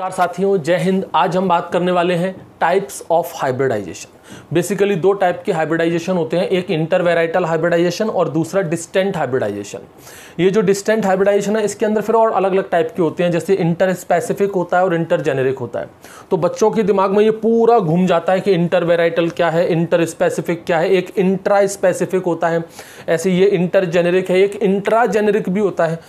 नमस्कार साथियों, जय हिंद। आज हम बात करने वाले हैं टाइप्स ऑफ हाइब्रिडाइजेशन। बेसिकली दो टाइप के हाइब्रिडाइजेशन होते हैं, एक इंटरवेराइटल हाइब्रिडाइजेशन और दूसरा डिस्टेंट हाइब्रिडाइजेशन। ये जो डिस्टेंट हाइब्रिडाइजेशन है इसके अंदर फिर और अलग अलग टाइप के होते हैं, जैसे इंटर स्पेसिफिक होता है और इंटर जेनेरिक होता है। तो बच्चों के दिमाग में ये पूरा घूम जाता है कि इंटरवेराइटल क्या है, इंटर स्पेसिफिक क्या है, एक इंट्रा स्पेसिफिक होता है, ऐसे ये इंटर जेनेरिक है, एक इंट्रा जेनेरिक भी होता है।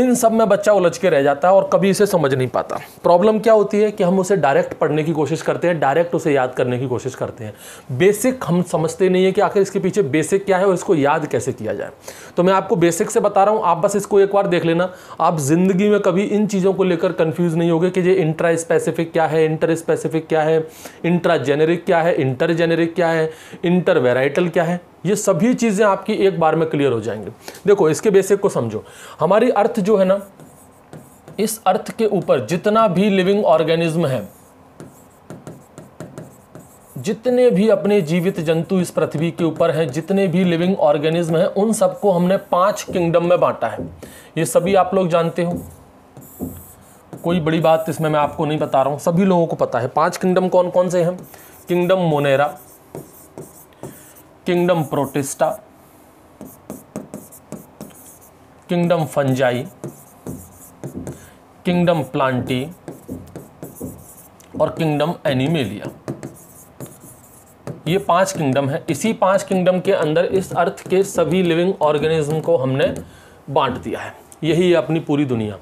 इन सब में बच्चा उलझ के रह जाता है और कभी इसे समझ नहीं पाता। प्रॉब्लम क्या होती है कि हम उसे डायरेक्ट पढ़ने की कोशिश करते हैं, डायरेक्ट उसे याद करने की कोशिश करते हैं, बेसिक हम समझते नहीं है कि आखिर इसके पीछे बेसिक क्या है और इसको याद कैसे किया जाए। तो मैं आपको बेसिक से बता रहा हूँ, आप बस इसको एक बार देख लेना, आप ज़िंदगी में कभी इन चीज़ों को लेकर कन्फ्यूज़ नहीं होगे कि ये इंट्रा स्पेसिफिक क्या है, इंटर स्पेसिफिक क्या है, इंट्रा जेनेरिक क्या है, इंटर जेनेरिक क्या है, इंटर वेराइटल क्या है। ये सभी चीज़ें आपकी एक बार में क्लियर हो जाएंगी। देखो, इसके बेसिक को समझो। हमारी अर्थ जो है ना, इस अर्थ के ऊपर जितना भी लिविंग ऑर्गेनिज्म है, जितने भी अपने जीवित जंतु इस पृथ्वी के ऊपर हैं, जितने भी लिविंग ऑर्गेनिज्म हैं, उन सबको हमने 5 किंगडम में बांटा है। ये सभी आप लोग जानते हो, कोई बड़ी बात इसमें मैं आपको नहीं बता रहा हूँ, सभी लोगों को पता है। 5 किंगडम कौन कौन से हैं? Kingdom Monera, kingdom Protista, kingdom Fungi, kingdom Plantae और किंगडम एनिमेलिया। ये 5 किंगडम है। इसी 5 किंगडम के अंदर इस अर्थ के सभी लिविंग ऑर्गेनिज्म को हमने बांट दिया है। यही है अपनी पूरी दुनिया।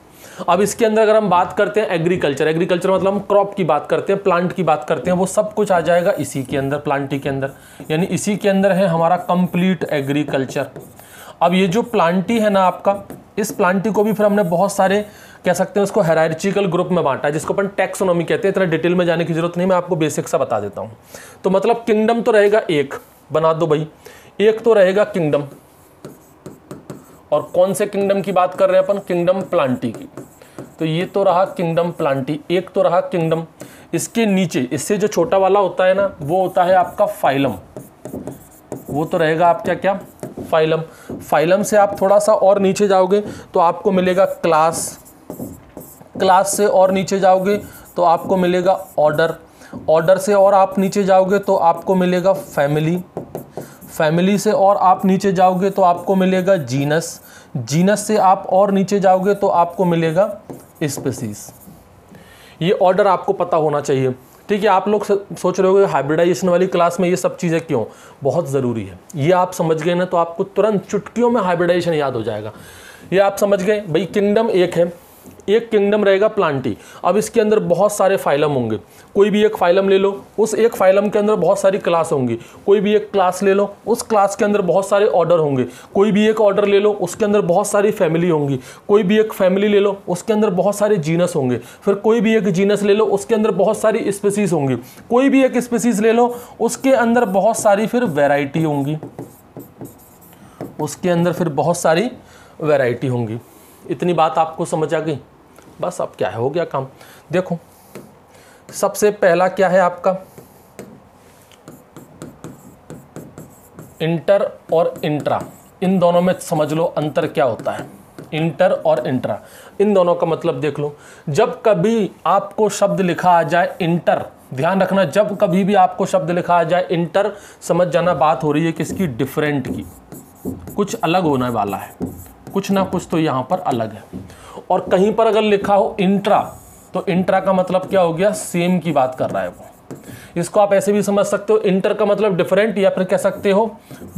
अब इसके अंदर अगर हम बात करते हैं एग्रीकल्चर, एग्रीकल्चर मतलब हम क्रॉप की बात करते हैं, प्लांट की बात करते हैं, वो सब कुछ आ जाएगा इसी के अंदर, प्लांटी के अंदर। यानी इसी के अंदर है हमारा कंप्लीट एग्रीकल्चर। अब ये जो प्लांटी है ना आपका, इस प्लांटी को भी फिर हमने बहुत सारे कह सकते हैं उसको हायरार्चिकल ग्रुप में बांटा है, जिसको अपन टैक्सोनॉमी कहते हैं। इतना डिटेल में जाने की जरूरत नहीं, मैं आपको बेसिक सा बता देता हूँ। तो मतलब किंगडम तो रहेगा एक, बना दो भाई, एक तो रहेगा किंगडम। और कौन से किंगडम की बात कर रहे हैं अपन? किंगडम प्लांटी की। तो ये तो रहा किंगडम प्लांटी, एक तो रहा किंगडम। इसके नीचे इससे जो छोटा वाला होता है ना, वो होता है आपका फाइलम। वो तो रहेगा आपका क्या? फाइलम। फाइलम से आप थोड़ा सा और नीचे जाओगे तो आपको मिलेगा क्लास। क्लास से और नीचे जाओगे तो आपको मिलेगा ऑर्डर। ऑर्डर से और आप नीचे जाओगे तो आपको मिलेगा फैमिली। फैमिली से और आप नीचे जाओगे तो आपको मिलेगा जीनस। जीनस से आप और नीचे जाओगे तो आपको मिलेगा स्पीसीज। ये ऑर्डर आपको पता होना चाहिए, ठीक है। आप लोग सोच रहे होंगे हाइब्रिडाइजेशन वाली क्लास में ये सब चीज़ें क्यों, बहुत ज़रूरी है। ये आप समझ गए ना तो आपको तुरंत चुटकियों में हाइब्रिडाइजेशन याद हो जाएगा। ये आप समझ गए भाई, किंगडम एक है, एक किंगडम रहेगा प्लांटी। अब इसके अंदर बहुत सारे फाइलम होंगे, कोई भी एक फाइलम ले लो, उस एक फाइलम के अंदर बहुत सारी क्लास होंगी, कोई भी एक क्लास ले लो, उस क्लास के अंदर बहुत सारे ऑर्डर होंगे, कोई भी एक ऑर्डर ले लो, उसके अंदर बहुत सारी फैमिली होंगी, कोई भी एक फैमिली ले लो, उसके अंदर बहुत सारे जीनस होंगे, फिर कोई भी एक जीनस ले लो, उसके अंदर बहुत सारी स्पीसीज होंगी, कोई भी एक स्पीसीज ले लो, उसके अंदर बहुत सारी फिर वैरायटी होंगी, उसके अंदर फिर बहुत सारी वैरायटी होंगी। इतनी बात आपको समझ आ गई? बस अब क्या है, हो गया काम। देखो, सबसे पहला क्या है आपका? इंटर और इंट्रा। इन दोनों में समझ लो अंतर क्या होता है। इंटर और इंट्रा, इन दोनों का मतलब देख लो। जब कभी आपको शब्द लिखा आ जाए इंटर, ध्यान रखना, जब कभी भी आपको शब्द लिखा आ जाए इंटर, समझ जाना बात हो रही है किसकी? डिफरेंट की। कुछ अलग होने वाला है, कुछ ना कुछ तो यहाँ पर अलग है। और कहीं पर अगर लिखा हो इंट्रा, तो इंट्रा का मतलब क्या हो गया? सेम की बात कर रहा है वो। इसको आप ऐसे भी समझ सकते हो, इंटर का मतलब डिफरेंट, या फिर कह सकते हो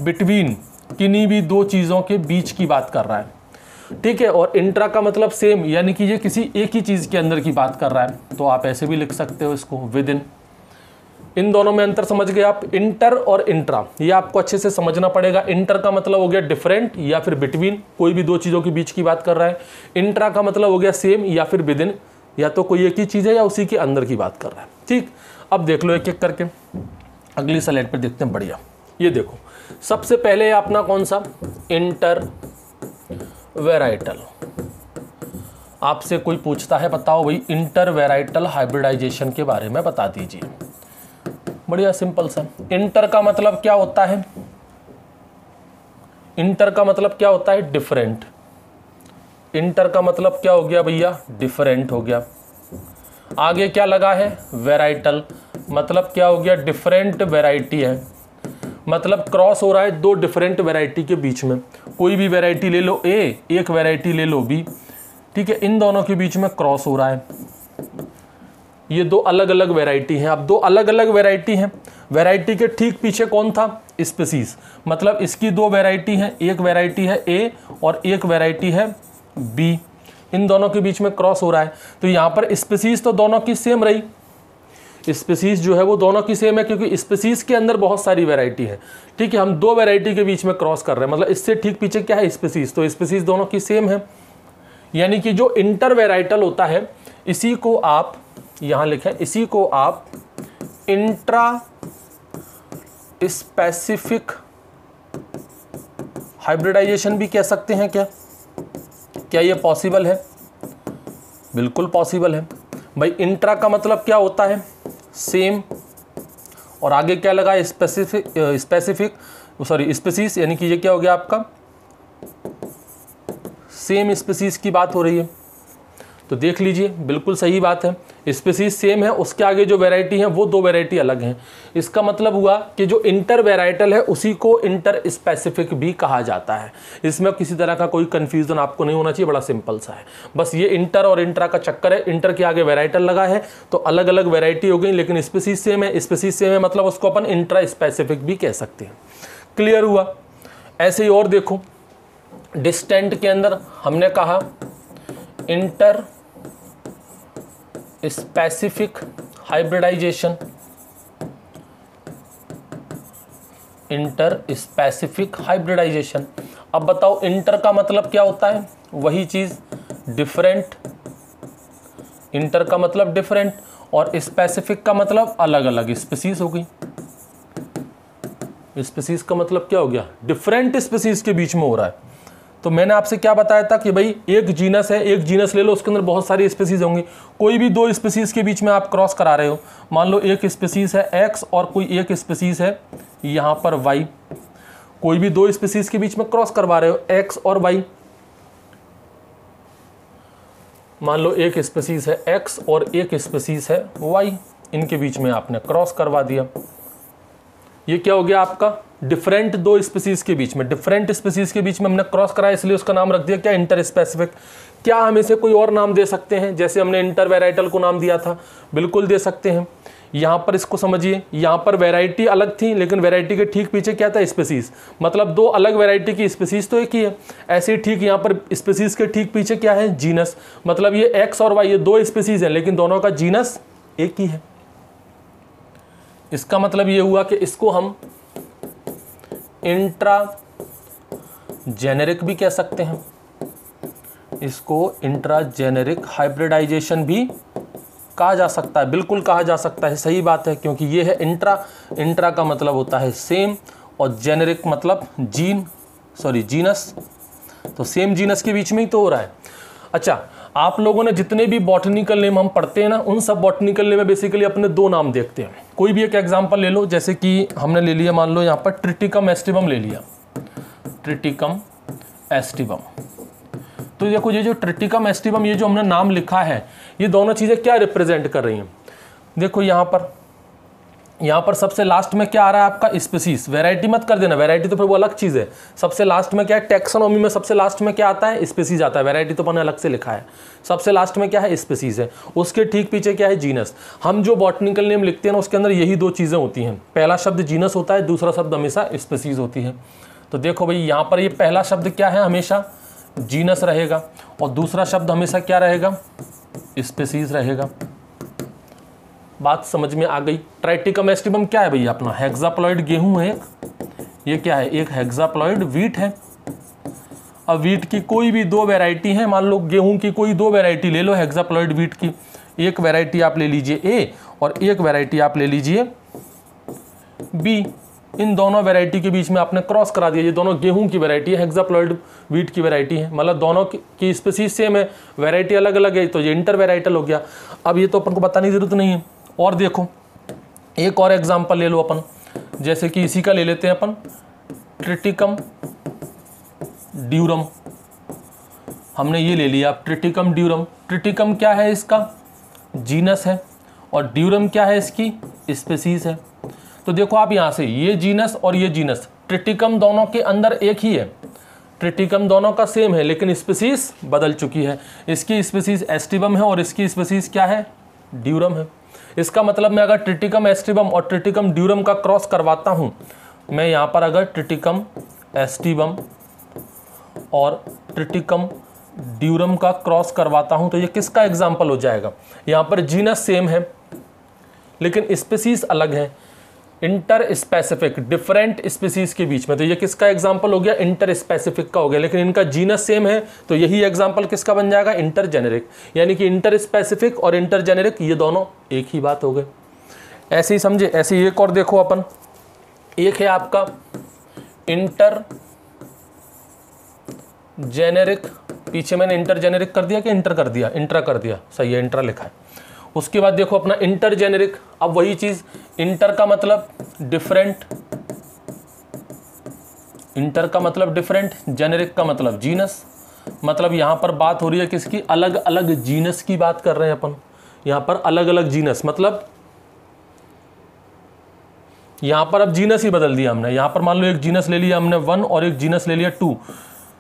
बिटवीन, किन्हीं भी दो चीज़ों के बीच की बात कर रहा है, ठीक है। और इंट्रा का मतलब सेम, यानी कि ये किसी एक ही चीज़ के अंदर की बात कर रहा है, तो आप ऐसे भी लिख सकते हो इसको विद इन। इन दोनों में अंतर समझ गए आप, इंटर और इंट्रा। ये आपको अच्छे से समझना पड़ेगा। इंटर का मतलब हो गया डिफरेंट या फिर बिटवीन, कोई भी दो चीज़ों के बीच की बात कर रहा है। इंट्रा का मतलब हो गया सेम या फिर विदिन, या तो कोई एक ही चीज़ है या उसी के अंदर की बात कर रहा है, ठीक। अब देख लो एक एक करके, अगली स्लाइड पर देखते हैं। बढ़िया, ये देखो, सबसे पहले है अपना कौन सा? Inter varietal. आपसे कोई पूछता है बताओ भाई इंटर वेराइटल हाइब्रिडाइजेशन के बारे में बता दीजिए। बढ़िया, सिंपल सा। इंटर का मतलब क्या होता है? इंटर का मतलब क्या होता है? डिफरेंट। इंटर का मतलब क्या हो गया भैया? डिफरेंट हो गया। आगे क्या लगा है, वेराइटल, मतलब क्या हो गया, डिफरेंट वेराइटी है, मतलब क्रॉस हो रहा है दो डिफरेंट वेराइटी के बीच में। कोई भी वेराइटी ले लो ए, एक वेराइटी ले लो बी, ठीक है, इन दोनों के बीच में क्रॉस हो रहा है। ये दो अलग अलग वेराइटी हैं। अब दो अलग अलग वेराइटी हैं, वेराइटी के ठीक पीछे कौन था, स्पीसीज, मतलब इसकी दो वेराइटी हैं, एक वेराइटी है ए और एक वेराइटी है बी, इन दोनों के बीच में क्रॉस हो रहा है। तो यहाँ पर स्पीसीज तो दोनों की सेम रही, स्पीसीज जो है वो दोनों की सेम है, क्योंकि स्पीसीज के अंदर बहुत सारी वेराइटी है, ठीक है। हम दो वेराइटी के बीच में क्रॉस कर रहे हैं, मतलब इससे ठीक पीछे क्या है, स्पीसीज, तो स्पीसीज दोनों की सेम है। यानी कि जो इंटरवेराइटल होता है इसी को आप यहाँ लिखें, इसी को आप इंट्रा स्पेसिफिक हाइब्रिडाइजेशन भी कह सकते हैं। क्या क्या ये पॉसिबल है? बिल्कुल पॉसिबल है भाई। इंट्रा का मतलब क्या होता है, सेम, और आगे क्या लगा है, स्पेसिफिक, यानी कि ये क्या हो गया आपका, सेम स्पीसीज की बात हो रही है। तो देख लीजिए बिल्कुल सही बात है, स्पीसीज सेम है, उसके आगे जो वेराइटी है वो दो वेराइटी अलग हैं। इसका मतलब हुआ कि जो इंटर वेराइटल है उसी को इंटर स्पेसिफिक भी कहा जाता है। इसमें किसी तरह का कोई कन्फ्यूज़न आपको नहीं होना चाहिए, बड़ा सिंपल सा है। बस ये इंटर और इंट्रा का चक्कर है, इंटर के आगे वेराइटल लगा है तो अलग अलग वेराइटी हो गई, लेकिन स्पीसीज सेम है, स्पीसीज सेम है मतलब उसको अपन इंट्रा स्पेसिफिक भी कह सकते हैं। क्लियर हुआ? ऐसे ही और देखो, डिस्टेंट के अंदर हमने कहा inter specific hybridisation, inter specific hybridisation. अब बताओ इंटर का मतलब क्या होता है, वही चीज डिफरेंट, इंटर का मतलब डिफरेंट और स्पेसिफिक का मतलब अलग अलग स्पीसीज हो गई। स्पीसीज का मतलब क्या हो गया, डिफरेंट स्पीसीज के बीच में हो रहा है। तो मैंने आपसे क्या बताया था कि भाई एक जीनस है, एक जीनस ले लो, उसके अंदर बहुत सारी स्पीसीज होंगी, कोई भी दो स्पीसीज के बीच में आप क्रॉस करा रहे हो। मान लो एक स्पीसीज है एक्स और कोई एक स्पीसीज है यहाँ पर वाई, कोई भी दो स्पीसीज के बीच में क्रॉस करवा रहे हो एक्स और वाई। मान लो एक स्पीसीज है एक्स और एक स्पीसीज है वाई, इनके बीच में आपने क्रॉस करवा दिया। ये क्या हो गया आपका, डिफरेंट दो स्पीसीज के बीच में, डिफरेंट स्पीसीज के बीच में हमने क्रॉस कराया, इसलिए उसका नाम रख दिया क्या, इंटर स्पेसिफिक। क्या हम इसे कोई और नाम दे सकते हैं, जैसे हमने इंटर वेराइटल को नाम दिया था? बिल्कुल दे सकते हैं। यहाँ पर इसको समझिए, यहाँ पर वेराइटी अलग थी, लेकिन वेराइटी के ठीक पीछे क्या था, स्पीसीज, मतलब दो अलग वेराइटी की स्पीसीज तो एक ही है। ऐसे ही ठीक यहाँ पर स्पीसीज के ठीक पीछे क्या है, जीनस, मतलब ये एक्स और वाई ये दो स्पीसीज हैं, लेकिन दोनों का जीनस एक ही है। इसका मतलब ये हुआ कि इसको हम इंट्रा जेनेरिक भी कह सकते हैं, इसको इंट्रा जेनेरिक हाइब्रिडाइजेशन भी कहा जा सकता है, बिल्कुल कहा जा सकता है, सही बात है, क्योंकि ये है इंट्रा, इंट्रा का मतलब होता है सेम और जेनेरिक मतलब जीनस, तो सेम जीनस के बीच में ही तो हो रहा है। अच्छा, आप लोगों ने जितने भी बॉटनिकल नेम हम पढ़ते हैं ना, उन सब बॉटनिकल नेम में बेसिकली अपने दो नाम देखते हैं। कोई भी एक एग्जांपल ले लो, जैसे कि हमने ले लिया, मान लो यहाँ पर ट्रिटिकम एस्टिवम ले लिया, ट्रिटिकम एस्टिवम। तो देखो ये जो ट्रिटिकम एस्टिवम, ये जो हमने नाम लिखा है, ये दोनों चीज़ें क्या रिप्रेजेंट कर रही हैं? देखो यहाँ पर सबसे लास्ट में क्या आ रहा है आपका, स्पीसीज। वैरायटी मत कर देना, वैरायटी तो फिर वो अलग चीज़ है। सबसे लास्ट में क्या है, टैक्सोनॉमी में सबसे लास्ट में क्या आता है, स्पीसीज आता है। वैरायटी तो मैंने अलग से लिखा है, सबसे लास्ट में क्या है, स्पीसीज है, उसके ठीक पीछे क्या है, जीनस। हम जो बॉटनिकल नेम लिखते हैं ना, उसके अंदर यही दो चीज़ें होती हैं, पहला शब्द जीनस होता है, दूसरा शब्द हमेशा स्पीसीज होती है। तो देखो भाई यहाँ पर ये पहला शब्द क्या है, हमेशा जीनस रहेगा, और दूसरा शब्द हमेशा क्या रहेगा, स्पीसीज रहेगा। बात समझ में आ गई। ट्राइटिकम एस्टिवम क्या है भैया, अपना हेक्साप्लॉइड गेहूं है एक, ये क्या है, एक हेक्साप्लॉइड व्हीट है। अब व्हीट की कोई भी दो वैरायटी है, मान लो गेहूं की कोई दो वैरायटी ले लो हेक्साप्लॉइड व्हीट की, एक वैरायटी आप ले लीजिए ए और एक वैरायटी आप ले लीजिए बी, इन दोनों वैरायटी के बीच में आपने क्रॉस करा दिया। ये दोनों गेहूं की वैरायटी है, हेक्साप्लॉइड व्हीट की वैरायटी है, मतलब दोनों की स्पीसीज सेम है, वैरायटी अलग अलग है, तो ये इंटर वेराइटल हो गया। अब ये तो अपन को बताने की जरूरत नहीं है। और देखो एक और एग्जाम्पल ले लो अपन, जैसे कि इसी का ले लेते हैं अपन, ट्रिटिकम ड्यूरम, हमने ये ले लिया ट्रिटिकम ड्यूरम। ट्रिटिकम क्या है, इसका जीनस है और ड्यूरम क्या है, इसकी स्पीसीज है। तो देखो आप यहाँ से ये जीनस और ये जीनस, ट्रिटिकम दोनों के अंदर एक ही है, ट्रिटिकम दोनों का सेम है, लेकिन स्पीसीज बदल चुकी है। इसकी स्पीसीज एस्टिबम है और इसकी स्पीसीज क्या है, ड्यूरम है। इसका मतलब मैं अगर ट्रिटिकम एस्टिबम और ट्रिटिकम ड्यूरम का क्रॉस करवाता हूँ, मैं यहाँ पर अगर ट्रिटिकम एस्टिबम और ट्रिटिकम ड्यूरम का क्रॉस करवाता हूँ तो ये किसका एग्जाम्पल हो जाएगा। यहाँ पर जीनस सेम है लेकिन स्पीसीज अलग है, इंटर स्पेसिफिक डिफरेंट स्पीसीज के बीच में। तो ये किसका एग्जाम्पल हो गया, इंटर स्पेसिफिक का हो गया, लेकिन इनका जीनस सेम है तो यही एग्जाम्पल किसका बन जाएगा, इंटर जेनेरिक। यानी कि इंटर स्पेसिफिक और इंटर जेनेरिक ये दोनों एक ही बात हो गए। ऐसे ही समझे। ऐसे ही एक और देखो अपन, एक है आपका इंटर जेनेरिक, पीछे मैंने इंटर जेनेरिक कर दिया कि इंटर कर दिया, इंट्रा कर दिया, सही है, इंट्रा लिखा है। उसके बाद देखो अपना इंटर जेनेरिक, अब वही चीज, इंटर का मतलब डिफरेंट, इंटर का मतलब डिफरेंट, जेनेरिक का मतलब जीनस, मतलब यहां पर बात हो रही है किसकी, अलग अलग जीनस की बात कर रहे हैं अपन। यहां पर अलग अलग जीनस मतलब यहां पर अब जीनस ही बदल दिया हमने। यहां पर मान लो एक जीनस ले लिया हमने 1 और एक जीनस ले लिया 2,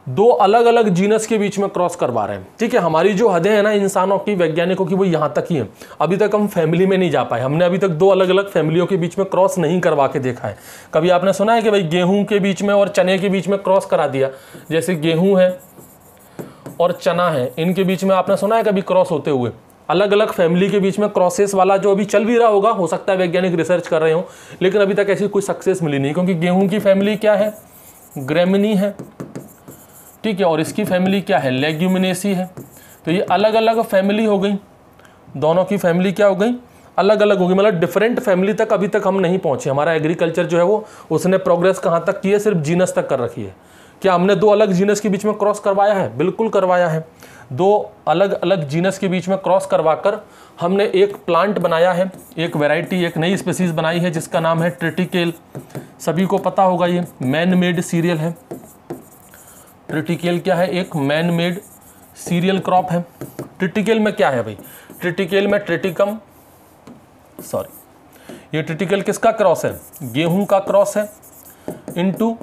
दो अलग अलग जीनस के बीच में क्रॉस करवा रहे हैं। ठीक है, हमारी जो हदें हैं ना इंसानों की, वैज्ञानिकों की, वो यहाँ तक ही है। अभी तक हम फैमिली में नहीं जा पाए, हमने अभी तक दो अलग अलग फैमिलियों के बीच में क्रॉस नहीं करवा के देखा है। कभी आपने सुना है कि भाई गेहूं के बीच में और चने के बीच में क्रॉस करा दिया, जैसे गेहूं है और चना है, इनके बीच में आपने सुना है कभी क्रॉस होते हुए? अलग अलग फैमिली के बीच में क्रॉसेस वाला जो अभी चल भी रहा होगा, हो सकता है वैज्ञानिक रिसर्च कर रहे हो, लेकिन अभी तक ऐसी कोई सक्सेस मिली नहीं, क्योंकि गेहूं की फैमिली क्या है, ग्रेमिनी है, ठीक है, और इसकी फैमिली क्या है, लेग्यूमिनेसी है। तो ये अलग अलग फैमिली हो गई, दोनों की फैमिली क्या हो गई, अलग अलग हो गई, मतलब डिफरेंट फैमिली तक अभी तक हम नहीं पहुंचे। हमारा एग्रीकल्चर जो है वो उसने प्रोग्रेस कहाँ तक की है, सिर्फ जीनस तक कर रखी है। क्या हमने दो अलग जीनस के बीच में क्रॉस करवाया है? बिल्कुल करवाया है। दो अलग अलग जीनस के बीच में क्रॉस करवाकर हमने एक प्लांट बनाया है, एक वैरायटी, एक नई स्पीसीज बनाई है जिसका नाम है ट्रिटिकेल। सभी को पता होगा ये मैन मेड सीरियल है। ट्रिटिकेल क्या है, एक मैन मेड सीरियल क्रॉप है। ट्रिटिकेल में क्या है भाई, ट्रिटिकेल में ट्रिटिकम, सॉरी ये ट्रिटिकेल किसका क्रॉस है, गेहूं का क्रॉस है इनटू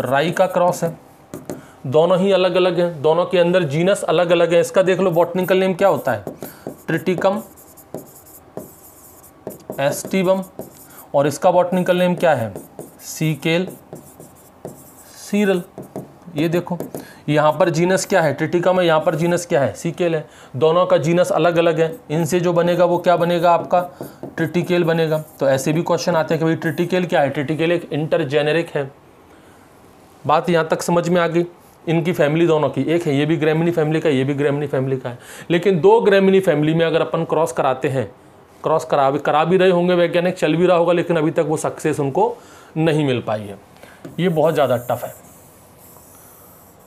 राई का क्रॉस है। दोनों ही अलग अलग हैं, दोनों के अंदर जीनस अलग अलग है। इसका देख लो बॉटनिकल नेम क्या होता है, ट्रिटिकम एस्टिबम, और इसका बॉटनिकल नेम क्या है, सीकेल सीरल। ये देखो यहाँ पर जीनस क्या है, ट्रिटिकम है, यहाँ पर जीनस क्या है, सीकेल है। दोनों का जीनस अलग अलग है, इनसे जो बनेगा वो क्या बनेगा, आपका ट्रिटिकेल बनेगा। तो ऐसे भी क्वेश्चन आते हैं कि भाई ट्रिटिकेल क्या है, ट्रिटिकेल एक इंटर जेनेरिक है। बात यहाँ तक समझ में आ गई। इनकी फैमिली दोनों की एक है, ये भी ग्रेमिनी फैमिली का, ये भी ग्रेमिनी फैमिली का है, लेकिन दो ग्रेमिनी फैमिली में अगर अपन क्रॉस कराते हैं, क्रॉस करा भी रहे होंगे वैज्ञानिक, चल भी रहा होगा, लेकिन अभी तक वो सक्सेस उनको नहीं मिल पाई है। ये बहुत ज़्यादा टफ है,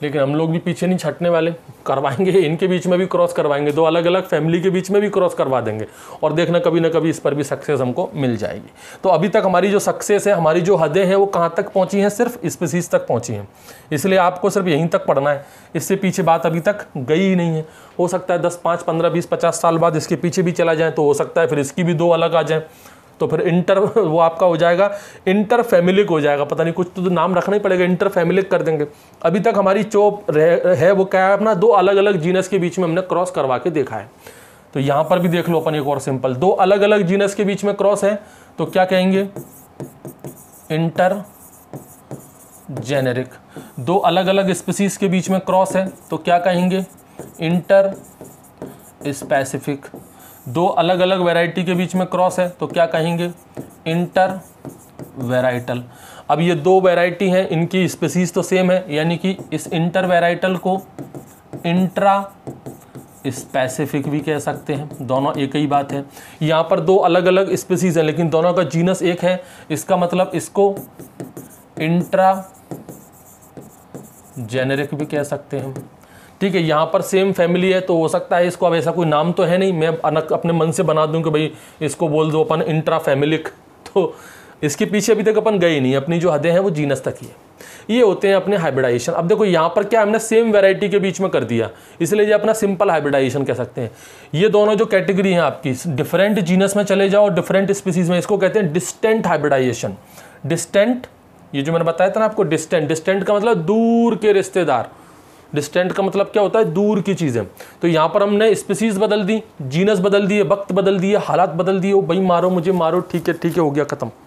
लेकिन हम लोग भी पीछे नहीं छटने वाले, करवाएंगे, इनके बीच में भी क्रॉस करवाएंगे, दो अलग अलग फैमिली के बीच में भी क्रॉस करवा देंगे, और देखना कभी ना कभी इस पर भी सक्सेस हमको मिल जाएगी। तो अभी तक हमारी जो सक्सेस है, हमारी जो हदें हैं, वो कहाँ तक पहुँची हैं, सिर्फ स्पीसीज तक पहुँची हैं। इसलिए आपको सिर्फ यहीं तक पढ़ना है, इससे पीछे बात अभी तक गई ही नहीं है। हो सकता है 10, 5, 15, 20, 50 साल बाद इसके पीछे भी चला जाए, तो हो सकता है फिर इसकी भी दो अलग आ जाए, तो फिर इंटर वो आपका हो जाएगा, इंटर फैमिलिक हो जाएगा, पता नहीं कुछ तो नाम रखना ही पड़ेगा, इंटर फैमिलिक कर देंगे। अभी तक हमारी चोप है वो क्या है अपना, दो अलग अलग जीनस के बीच में हमने क्रॉस करवा के देखा है। तो यहाँ पर भी देख लो अपन एक और सिंपल, दो अलग अलग जीनस के बीच में क्रॉस है तो क्या कहेंगे, इंटर जेनेरिक। दो अलग अलग स्पीसीज के बीच में क्रॉस है तो क्या कहेंगे, इंटर स्पेसिफिक। दो अलग अलग वैरायटी के बीच में क्रॉस है तो क्या कहेंगे, इंटर वैराइटल। अब ये दो वैरायटी हैं, इनकी स्पीसीज तो सेम है, यानी कि इस इंटर वैराइटल को इंट्रा स्पेसिफिक भी कह सकते हैं, दोनों एक ही बात है। यहाँ पर दो अलग अलग स्पीसीज हैं लेकिन दोनों का जीनस एक है, इसका मतलब इसको इंट्रा जेनेरिक भी कह सकते हैं। ठीक है, यहाँ पर सेम फैमिली है तो हो सकता है इसको, अब ऐसा कोई नाम तो है नहीं, मैं अपने मन से बना दूं कि भाई इसको बोल दो अपन इंट्रा फैमिलिक, तो इसके पीछे अभी तक अपन गए नहीं, अपनी जो हदें हैं वो जीनस तक ही है। ये होते हैं अपने हाइब्रिडाइजेशन। अब देखो यहाँ पर क्या हमने सेम वैरायटी के बीच में कर दिया, इसलिए ये अपना सिंपल हाइब्रिडाइजेशन कह सकते हैं। ये दोनों जो कैटेगरी हैं आपकी, डिफरेंट जीनस में चले जाओ, डिफरेंट स्पीसीज में, इसको कहते हैं डिस्टेंट हाइब्रिडाइजेशन। डिस्टेंट, ये जो मैंने बताया था ना आपको, डिस्टेंट, डिस्टेंट का मतलब दूर के रिश्तेदार, डिस्टेंट का मतलब क्या होता है, दूर की चीज़ें। तो यहाँ पर हमने स्पीसीज बदल दी, जीनस बदल दिए, वक्त बदल दिए, हालात बदल दिए। ओ भाई मारो मुझे मारो, ठीक है हो गया ख़त्म।